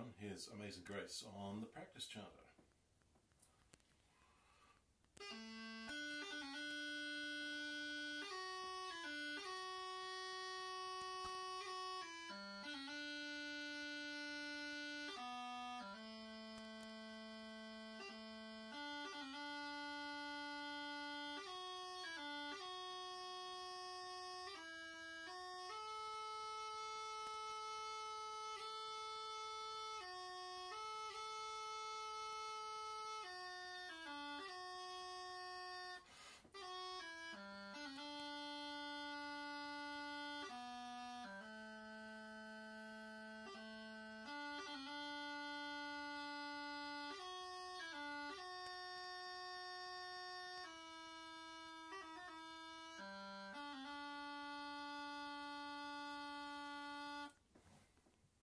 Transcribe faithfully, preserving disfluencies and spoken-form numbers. on, here's Amazing Grace on the practice charter.